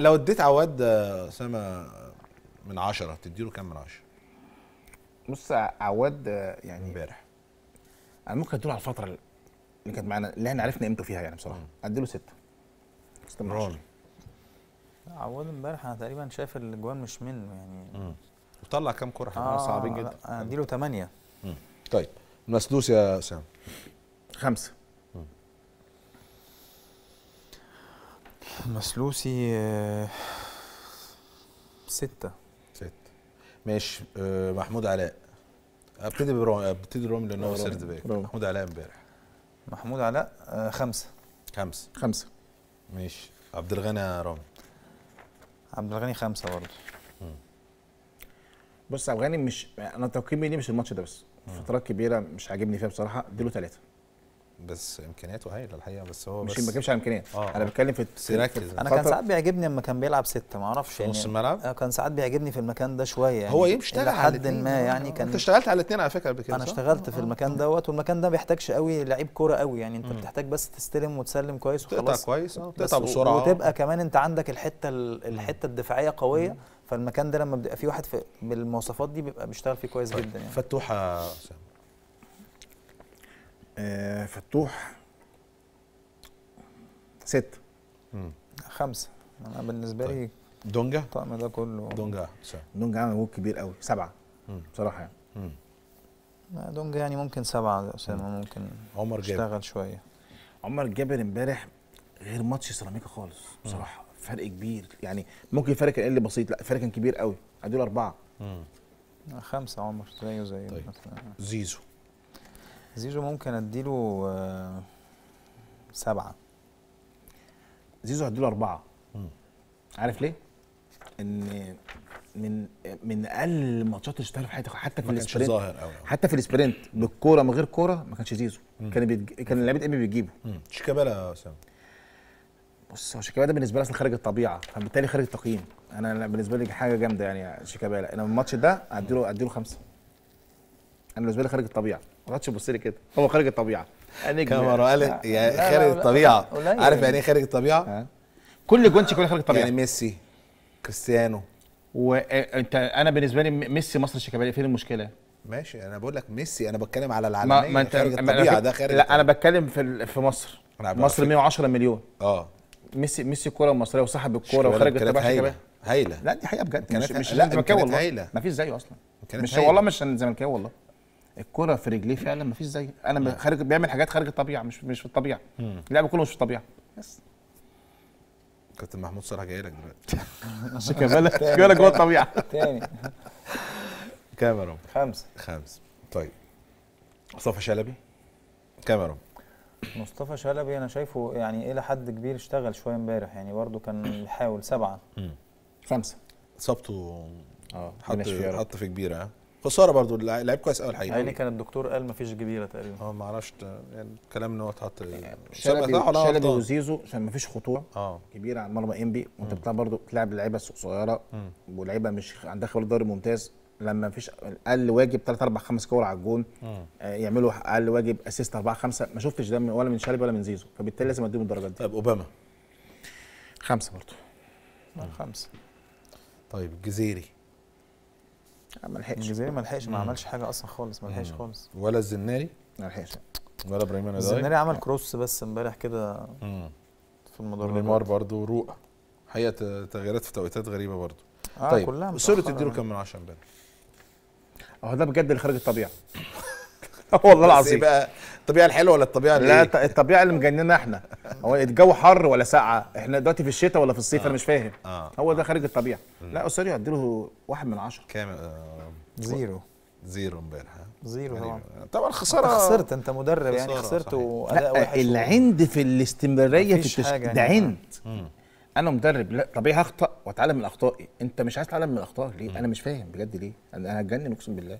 لو اديت عواد أسامة من 10 تديله كام من 10؟ بص عواد يعني امبارح انا ممكن اديله على الفتره اللي كانت معانا اللي احنا عرفنا قيمته فيها يعني بصراحه اديله 6 من 10. عواد امبارح انا تقريبا شايف الاجوان مش منه يعني وطلع كام كوره صعبين جدا. اديله 8. طيب مسدوس يا أسامة. 5. مسلوسي 6. ماشي. محمود علاء ابتدي بروم لان هو سرد باك. محمود علاء امبارح. محمود علاء 5. ماشي. عبد الغني رامي. عبد الغني 5 برضه. بص عبد الغني مش انا تقييمي ليه مش الماتش ده بس فترات كبيره مش عاجبني فيها بصراحه اديله 3 بس امكانياته هايله الحقيقه بس هو مش ما بتكلمش على امكانيات انا بتكلم في انا كان ساعات بيعجبني لما كان بيلعب 6 ما اعرفش يعني نص الملعب كان ساعات بيعجبني في المكان ده شويه يعني هو يمشي على حد ما يعني كان انت اشتغلت على الاثنين على فكره قبل كده انا اشتغلت في المكان دوت والمكان ده ما بيحتاجش قوي لعيب كوره قوي يعني انت بتحتاج بس تستلم وتسلم كويس وخلاص تقطع كويس تقطع بسرعه وتبقى كمان انت عندك الحته الدفاعيه قويه فالمكان ده لما بيبقى فيه واحد بالمواصفات دي بيبقى بيشتغل فيه كويس جدا يعني فتوح فتوح 6 5 انا بالنسبه لي دونجا الطقم ده كله دونجا عمل مجهود كبير قوي 7 بصراحه يعني دونجا يعني ممكن 7 اسامه ممكن عمر جابر اشتغل شويه عمر جابر امبارح غير ماتش سيراميكا خالص بصراحه فرق كبير يعني ممكن الفرق كان قل بسيط لا الفرق كان كبير قوي اديله 4 5 عمر زيه طيب. زيزو ممكن اديله 7 زيزو هديله 4 عارف ليه؟ ان من اقل الماتشات اللي شفتها في حياتي حتى في السبرنت ظاهر قوي حتى في السبرنت بالكوره من غير كوره ما كانش زيزو كان لعيبه امبي بتجيبه شيكابالا يا اسامه بص هو شيكابالا ده بالنسبه لي اصلا خارج الطبيعه فبالتالي خارج التقييم انا بالنسبه لي حاجه جامده يعني شيكابالا انا الماتش ده اديله 5 انا بالنسبه لي خارج الطبيعه ما تقعدش تبص لي كده هو خارج الطبيعه كاميرا قالت يا خارج الطبيعه عارف يعني ايه خارج الطبيعه؟ كل جونش كل خارج الطبيعه يعني ميسي كريستيانو وانت انا بالنسبه لي ميسي مصر الشيكابالا فين المشكله؟ ماشي انا بقول لك ميسي انا بتكلم على العالميه ما انت خارج الطبيعه ده خارج لا انا بتكلم في مصر مصر 110 مليون ميسي الكوره المصريه وصاحب الكوره وخارج الطبيعه الشيكابالا هايله لا دي حقيقه بجد مش زملكاوي والله ما فيش زيه اصلا مش والله مش زملكاوي والله الكرة في رجليه فعلا مفيش زي انا خارج بيعمل حاجات خارج الطبيعه مش في الطبيعه اللعب كله مش في الطبيعه بس كابتن محمود صلاح جاي لك دلوقتي شيكابالا جوه الطبيعه تاني كاميرون 5 طيب مصطفى شلبي كاميرون مصطفى شلبي انا شايفه يعني الى حد كبير اشتغل شويه امبارح يعني برضه كان بيحاول 7 5 اصابته حط في كبيره خساره برضه لعيب كويس قوي الحقيقه يعني كان الدكتور قال مفيش كبيره تقريبا ما اعرفش يعني الكلام ان هو اتحط شلبي وزيزو عشان مفيش خطوره كبيره على مرمى انبي وانت بتلعب برضه بتلعب لعيبه صغيره ولاعيبه مش عندها خبره دوري ممتاز لما مفيش اقل واجب 3 4 5 كور على الجون يعملوا اقل واجب اسيست 4 5 ما شفتش ده ولا من شلبي ولا من زيزو فبالتالي لازم اديهم الدرجات دي طب اوباما 5 برضه 5 طيب الجزيري ما لحقش ما عملش حاجه اصلا خالص ما لحقش خالص ولا الزناري ما لحقش ولا ابراهيم انا الزناري عمل كروس بس امبارح كده في المدرج نيمار برضه روق حقيقه تغييرات في توقيتات غريبه برضه طيب كلها سوري تديله كام من 10 امبارح اهو ده بجد اللي خارج الطبيعه والله العظيم بقى الطبيعه الحلوه ولا الطبيعه اللي لا الطبيعه اللي مجننا احنا هو الجو حر ولا ساقعه احنا دلوقتي في الشتاء ولا في الصيف انا مش فاهم هو ده خارج الطبيعه لا اسيريو اديله 1 من 10 كام 0 امبارح 0 طبعا خساره خسرت انت مدرب يعني خسرت واداء وحش العند في الاستمراريه في التشكيل ده عند انا مدرب لا طبيعي هخطا واتعلم من اخطائي انت مش عايز تتعلم من اخطائك ليه انا مش فاهم بجد ليه انا هتجنن اقسم بالله